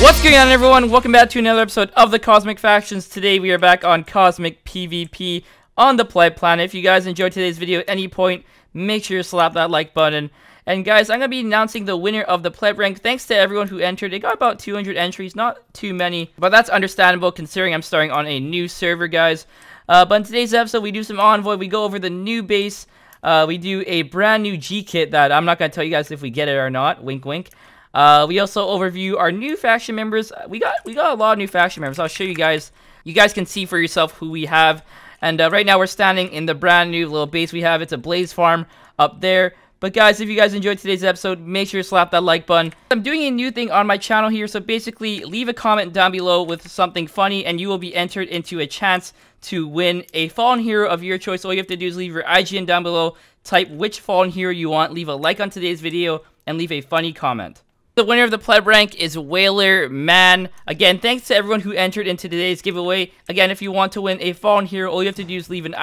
What's going on, everyone? Welcome back to another episode of the Cosmic Factions. Today we are back on Cosmic PvP on the Pleb Planet. If you guys enjoyed today's video at any point, make sure to slap that like button. And guys, I'm going to be announcing the winner of the Pleb Rank. Thanks to everyone who entered. It got about 200 entries, not too many, but that's understandable considering I'm starting on a new server, guys. But in today's episode, we do some Envoy. We go over the new base. We do a brand new G-kit that I'm not going to tell you guys if we get it or not. Wink, wink. We also overview our new faction members. We got a lot of new faction members. I'll show you guys. You guys can see for yourself who we have. And right now, we're standing in the brand new little base we have. It's a Blaze Farm up there. But guys, if you guys enjoyed today's episode, make sure to slap that like button. I'm doing a new thing on my channel here, so basically leave a comment down below with something funny and you will be entered into a chance to win a Fallen Hero of your choice. All you have to do is leave your IGN down below, type which Fallen Hero you want, leave a like on today's video, and leave a funny comment. The winner of the Pleb Rank is Wailerman. Again, thanks to everyone who entered into today's giveaway. Again, if you want to win a Fallen Hero, all you have to do is leave your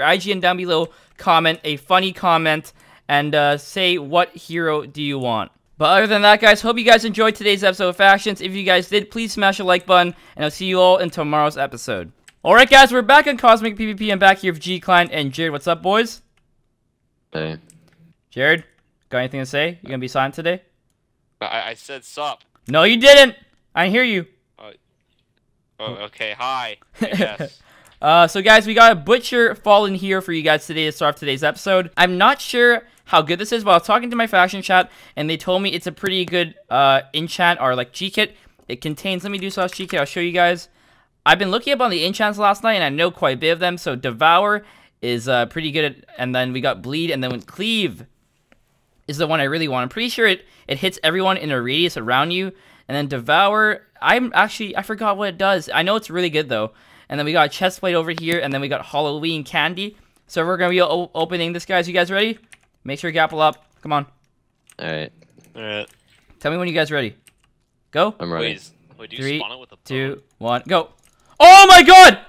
IGN down below, comment a funny comment, and say what hero do you want. But other than that, guys, hope you guys enjoyed today's episode of Factions. If you guys did, please smash the like button, and I'll see you all in tomorrow's episode. Alright, guys, we're back on Cosmic PvP. I'm back here with G Klein and Jared. What's up, boys? Hey. Jared, got anything to say? You gonna be silent today? I said sup. No, you didn't! I didn't hear you. Oh, okay, hi. Yes. So guys, we got a Butcher Fallen Hero for you guys today to start off today's episode. I'm not sure how good this is, but I was talking to my faction chat, and they told me it's a pretty good enchant, or like G-kit. It contains, let me do slash G-kit, I'll show you guys. I've been looking up on the enchants last night, and I know quite a bit of them, so Devour is pretty good, and then we got Bleed, and then with Cleave is the one I really want. I'm pretty sure it hits everyone in a radius around you, and then Devour, I forgot what it does. I know it's really good, though. And then we got a chest plate over here, and then we got Halloween candy. So we're going to be opening this, guys. You guys ready? Make sure you grapple up. Come on. All right. All right. Tell me when you guys are ready. Go. I'm ready. Wait, do you spawn it with a bomb? 3, 2, 1, go. Oh my god!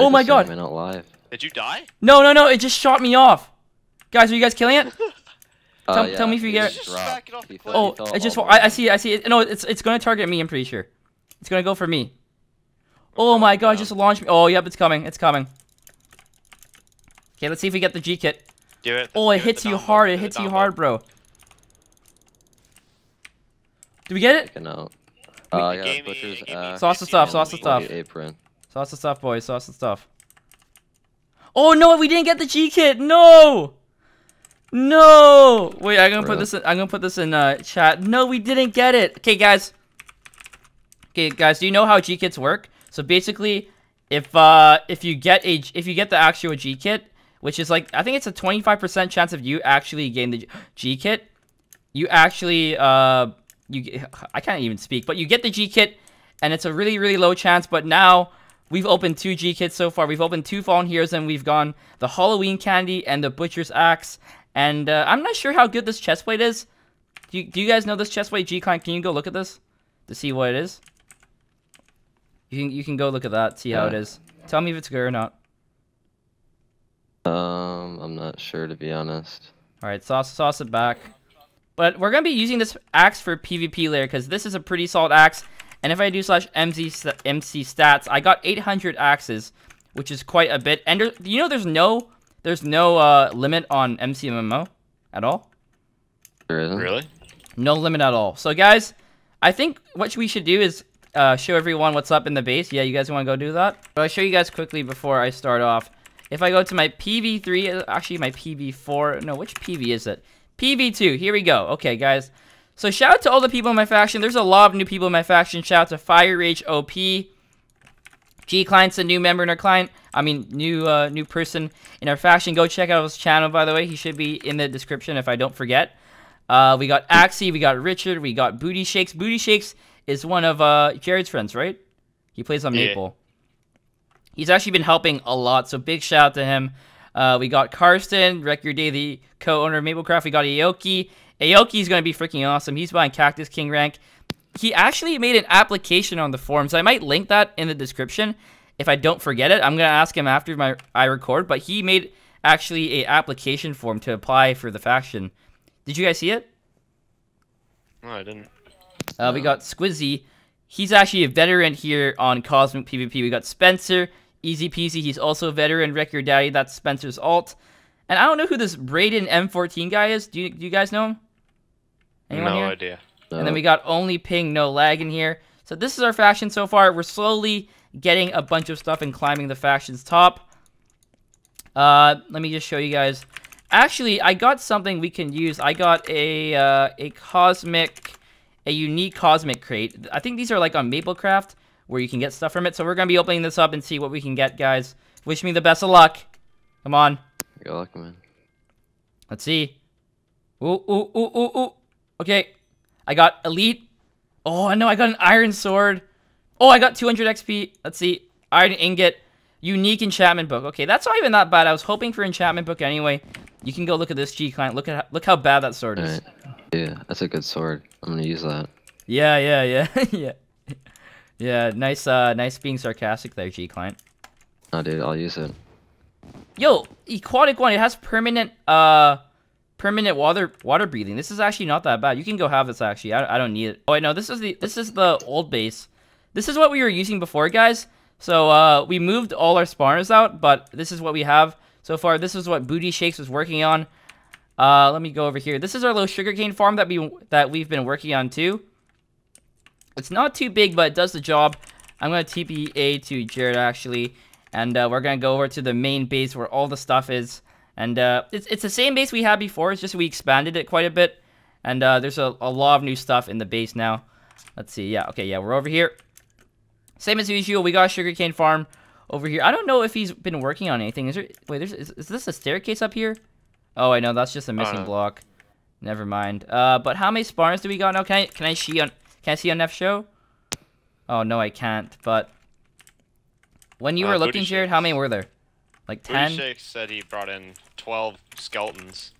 Oh my god. I'm not live. Did you die? No, no, no. It just shot me off. Guys, are you guys killing it? Tell me if you get it. Oh, it just... I see it. I see it. No, it's going to target me, I'm pretty sure. It's going to go for me. Oh my god, just launch me. Oh, yep, it's coming. It's coming. Okay, let's see if we get the G-kit. Do it. Oh, it hits you hard. It hits you hard, bro. Did we get it? No. I got Butcher's axe. Sauce the stuff, sauce the stuff. Apron. Sauce the stuff, boys. Sauce the stuff. Oh, no, we didn't get the G-kit. No! No! Wait, I'm going to put this in, chat. No, we didn't get it. Okay, guys. Do you know how G-kits work? So basically, if you get the actual G-kit, which is like, I think it's a 25% chance of you actually getting the G-kit, you actually I can't even speak, but you get the G-kit, and it's a really, really low chance. But now we've opened 2 G-kits so far. We've opened 2 Fallen Heroes, and we've gone the Halloween candy and the Butcher's axe. And I'm not sure how good this chestplate is. Do you guys know this chestplate, G-Con? Can you go look at this to see what it is? You can go look at that, see how it is. Tell me if it's good or not. I'm not sure, to be honest. Alright, sauce it back. But we're going to be using this axe for PvP later, because this is a pretty solid axe. And if I do slash MC stats, I got 800 axes, which is quite a bit. And you know there's no limit on MCMMO at all? There isn't? Really? No limit at all. So guys, I think what we should do is... show everyone what's up in the base. Yeah, you guys want to go do that? But I'll show you guys quickly before I start off. If I go to my PV3, actually my PV4. No, which PV is it? PV2. Here we go. Okay, guys. So shout out to all the people in my faction. There's a lot of new people in my faction. Shout out to Fire Rage OP. G Klein's a new member in our client. I mean, new person in our faction. Go check out his channel, by the way. He should be in the description if I don't forget. We got Axie. We got Richard. We got Booty Shakes. Booty Shakes is one of Jared's friends, right? He plays on Maple. He's actually been helping a lot, so big shout out to him. We got Karsten, Wreck Your Day, the co-owner of Maplecraft. We got Aoki. Aoki's going to be freaking awesome. He's buying Cactus King rank. He actually made an application on the forums. I might link that in the description. If I don't forget it, I'm going to ask him after I record, but he made actually an application form to apply for the faction. Did you guys see it? No, I didn't. We got Squizzy. He's actually a veteran here on Cosmic PvP. We got Spencer, Easy Peasy. He's also a veteran. Wreck Your Day. That's Spencer's alt. And I don't know who this Braden M14 guy is. Do you guys know him? Anyone here? Idea. No. And then we got Only Ping, No Lag in here. So this is our faction so far. We're slowly getting a bunch of stuff and climbing the faction's top. Let me just show you guys. Actually, I got something we can use. I got a unique cosmic crate. I think these are like on Maplecraft, where you can get stuff from it. So we're going to be opening this up and see what we can get, guys. Wish me the best of luck. Come on. Good luck, man. Let's see. Ooh, ooh, ooh, ooh, ooh. Okay. I got Elite. Oh, no, I got an Iron Sword. Oh, I got 200 XP. Let's see. Iron Ingot. Unique Enchantment Book. Okay, that's not even that bad. I was hoping for Enchantment Book anyway. You can go look at this G Klein. Look how bad that sword is. Right. Yeah, that's a good sword. I'm going to use that. Yeah, yeah, yeah. Yeah. Yeah, nice nice being sarcastic there, G Klein. Oh, dude, I'll use it. Yo, Aquatic One, it has permanent water breathing. This is actually not that bad. You can go have this actually. I don't need it. Oh, I know. This is the old base. This is what we were using before, guys. So we moved all our spawners out, but this is what we have so far. This is what Booty Shakes was working on. Let me go over here. This is our little sugarcane farm that we've been working on too. It's not too big, but it does the job. I'm gonna TPA to Jared actually, and we're gonna go over to the main base where all the stuff is. And it's the same base we had before. It's just we expanded it quite a bit, and there's a lot of new stuff in the base now. Let's see. Yeah. Okay. Yeah. We're over here. Same as usual. We got a sugarcane farm over here. I don't know if he's been working on anything. Is there? Wait. Is this a staircase up here? Oh, I know. That's just a missing block. Never mind. But how many spawners do we got now? Can I see on F show? Oh no, I can't. But when you were looking, Jared, how many were there? Like 10. Booty Shakes said he brought in 12 skeletons.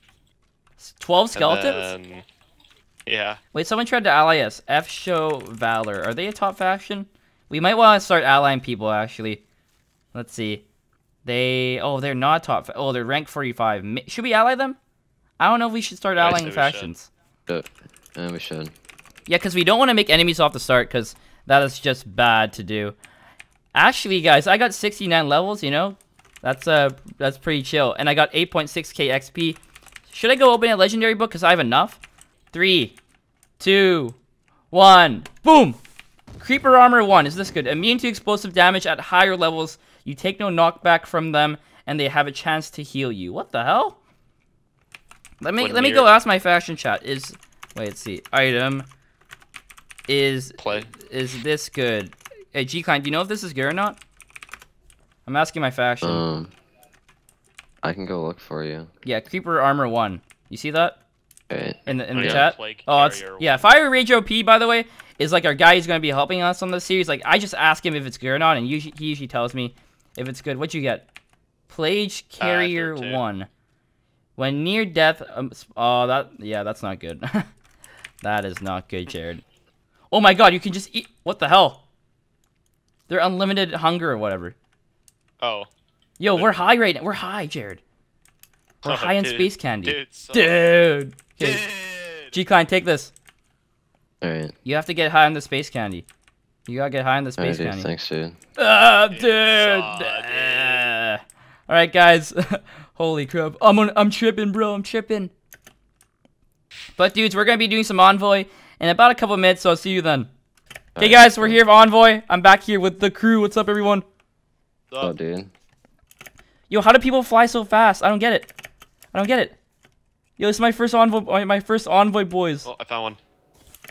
12 skeletons? Then, yeah. Wait, someone tried to ally us. F show Valor. Are they a top faction? We might want to start allying people actually. Let's see. They're not top. Oh, they're rank 45. Should we ally them? I don't know if we should start allying factions. Yeah, we should. Yeah, because we don't want to make enemies off the start, because that is just bad to do. Actually, guys, I got 69 levels, you know? That's pretty chill. And I got 8.6k XP. Should I go open a legendary book, because I have enough? 3, 2, 1, boom! Creeper Armor 1, is this good? Immune to explosive damage at higher levels. You take no knockback from them, and they have a chance to heal you. What the hell? Let me go ask my faction chat. Wait, let's see. Item... Is this good? Hey, G Klein, do you know if this is good or not? I'm asking my faction. I can go look for you. Yeah, Creeper Armor 1. You see that? Okay. In the chat? Fire Rage OP, by the way, is like our guy who's going to be helping us on this series. Like, I just ask him if it's good or not, and he usually tells me if it's good. What'd you get? Plage Carrier 1. When near death... that's not good. That is not good, Jared. Oh my god, you can just eat... What the hell? They're unlimited hunger or whatever. Oh. Yo, we're high right now. We're high, Jared. We're high in Space Candy. Dude! Okay. G-Klein, take this. Alright. You have to get high on the Space Candy. You gotta get high on the Space Candy. Dude, thanks, dude. Dude! Alright, guys. Holy crap. I'm tripping, bro. I'm tripping. But, dudes, we're gonna be doing some Envoy in about a couple minutes, so I'll see you then. Hey guys, we're here for Envoy. I'm back here with the crew. What's up, everyone? What's up, dude? Yo, how do people fly so fast? I don't get it. Yo, this is my first Envoy. My first Envoy, boys. Oh, I found one.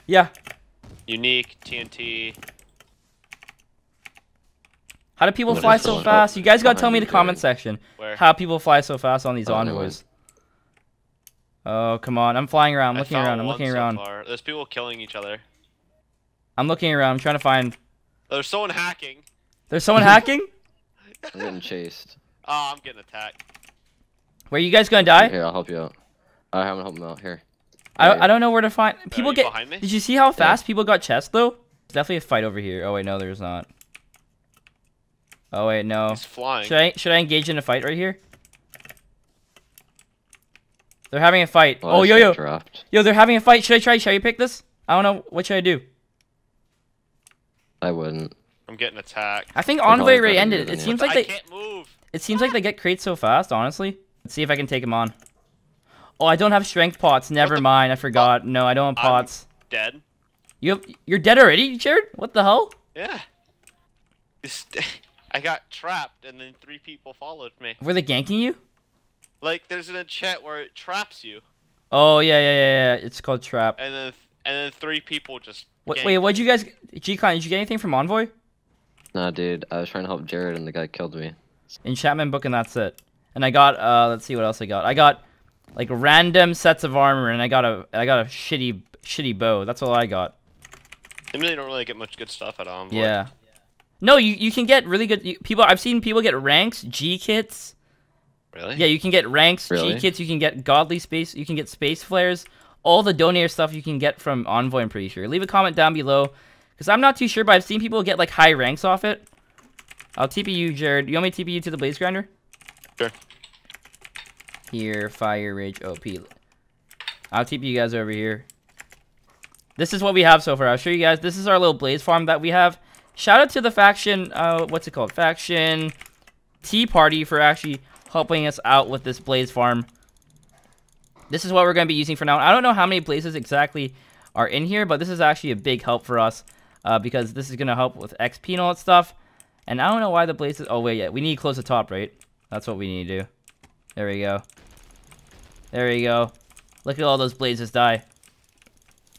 Yeah. Unique TNT. How do people fly so fast? You guys gotta tell me in the comment section how people fly so fast on these Envoys. Oh, come on. I'm flying around. I'm looking around. Far. There's people killing each other. I'm looking around. I'm trying to find... There's someone hacking. There's someone hacking? I'm getting chased. Oh, I'm getting attacked. Where are you guys going to die? Here, I'll help you out. I haven't helped them out. Here. I don't know where to find... People get... Behind me? Did you see how fast people got chests, though? There's definitely a fight over here. Oh, wait. No, there's not. Oh wait, no. He's flying. Should I engage in a fight right here? They're having a fight. Well, oh, yo. Dropped. Yo, they're having a fight. Should I try? Should I pick this? I don't know. What should I do? I wouldn't. I'm getting attacked. I think Envoy already ended it. It seems like they can't move. It seems like they get crates so fast, honestly. Let's see if I can take them on. Oh, I don't have strength pots. Never mind. I forgot. No, I don't have pots. I'm dead. You're dead already, Jared? What the hell? Yeah. I got trapped, and then 3 people followed me. Were they ganking you? Like, there's an enchant where it traps you. Oh, yeah. It's called trap. And then 3 people just... Wait, what'd you guys... G Klein, did you get anything from Envoy? Nah, dude. I was trying to help Jared, and the guy killed me. Enchantment book, and that's it. And I got... let's see what else I got. I got, like, random sets of armor, and I got a shitty bow. That's all I got. I really don't really get much good stuff at Envoy. Yeah. No, you can get really good... people. I've seen people get ranks, G-kits... Really? Yeah, you can get ranks, really? G-kits, you can get godly space, you can get space flares, all the donator stuff you can get from Envoy, I'm pretty sure. Leave a comment down below, because I'm not too sure, but I've seen people get, like, high ranks off it. I'll TP you, Jared. You want me to TP you to the Blaze Grinder? Sure. Here, Fire Rage OP. I'll TP you guys over here. This is what we have so far. I'll show you guys. This is our little Blaze Farm that we have. Shout out to the faction, what's it called? Faction Tea Party for actually... helping us out with this Blaze Farm. This is what we're going to be using for now. I don't know how many Blazes exactly are in here, but this is actually a big help for us because this is going to help with XP and all that stuff. And I don't know why the Blazes... Oh, wait, yeah. We need to close the top, right? That's what we need to do. There we go. There we go. Look at all those Blazes die.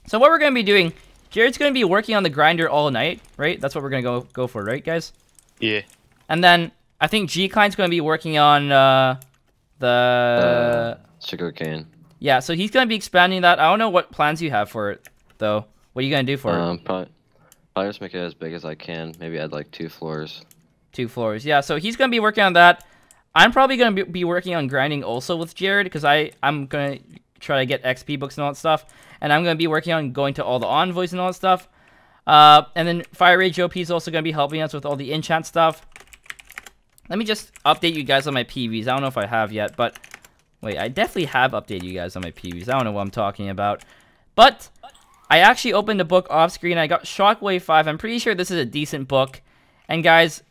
So what we're going to be doing... Jared's going to be working on the grinder all night, right? That's what we're going to go for, right, guys? Yeah. And then... I think G Klein's going to be working on the sugar cane. Yeah, so he's going to be expanding that. I don't know what plans you have for it, though. What are you going to do for it? Probably just make it as big as I can. Maybe add like 2 floors. 2 floors, yeah. So he's going to be working on that. I'm probably going to be working on grinding also with Jared because I'm going to try to get XP books and all that stuff. And I'm going to be working on going to all the envoys and all that stuff. And then Fire Rage OP is also going to be helping us with all the enchant stuff. Let me just update you guys on my PVs. I don't know if I have yet, but... Wait, I definitely have updated you guys on my PVs. I don't know what I'm talking about. But, I actually opened a book off screen. I got Shockwave 5. I'm pretty sure this is a decent book. And guys,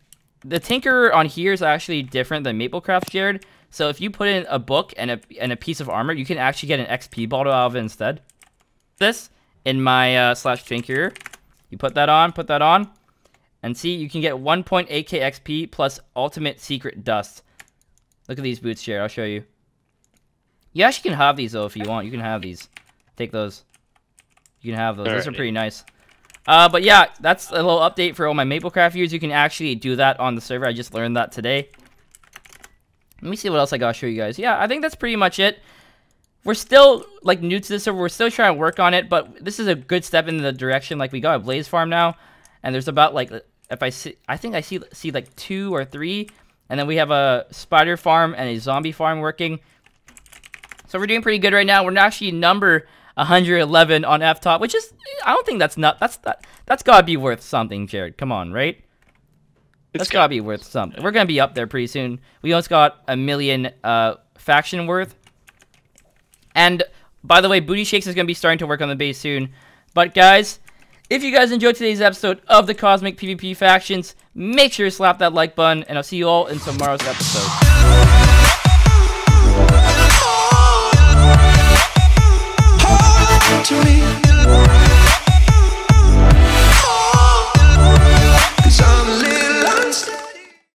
the Tinkerer on here is actually different than Maplecraft, Jared. So if you put in a book and a piece of armor, you can actually get an XP bottle out of it instead. This, in my slash Tinkerer. You put that on. And see, you can get 1.8k XP plus ultimate secret dust. Look at these boots, Jared. I'll show you. You actually can have these, though, if you want. You can have these. Take those. You can have those. Alrighty. Those are pretty nice. But yeah, that's a little update for all my Maplecraft viewers. You can actually do that on the server. I just learned that today. Let me see what else I gotta show you guys. Yeah, I think that's pretty much it. We're still, like, new to this server. We're still trying to work on it, but this is a good step in the direction. Like, we got a Blaze Farm now, and there's about, like... If I see, I think I see like 2 or 3, and then we have a spider farm and a zombie farm working. So we're doing pretty good right now. We're actually number 111 on F-Top, which is, I don't think that's not, that's gotta be worth something, Jared. Come on, right? That's gotta be worth something. We're gonna be up there pretty soon. We almost got 1 million faction worth. And by the way, Booty Shakes is gonna be starting to work on the base soon. But guys, if you guys enjoyed today's episode of the Cosmic PvP Factions, make sure to slap that like button, and I'll see you all in tomorrow's episode.